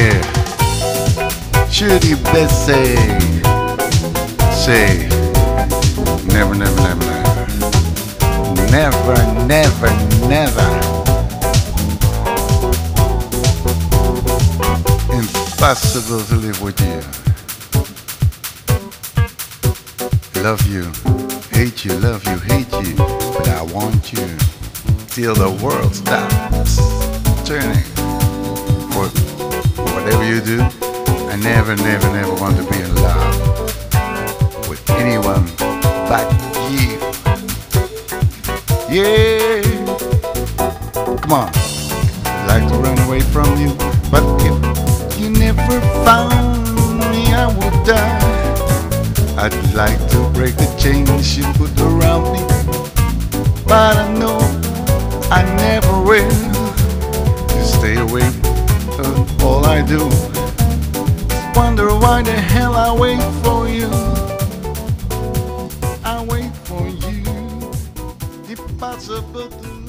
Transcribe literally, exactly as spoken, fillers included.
here. Judy Bessay. Say, never, never, never, never. Never, never, never. Impossible to live with you. Love you, hate you, love you, hate you. But I want you till the world stops turning. Or whatever you do, I never, never, never want to be in love with anyone but you. Yeah, come on. I'd like to run away from you, but if you never found me, I would die. I'd like to break the chains you put around me, but I know I never will. You stay away. All I do is wonder why the hell I wait for you. I wait for you. Impossible to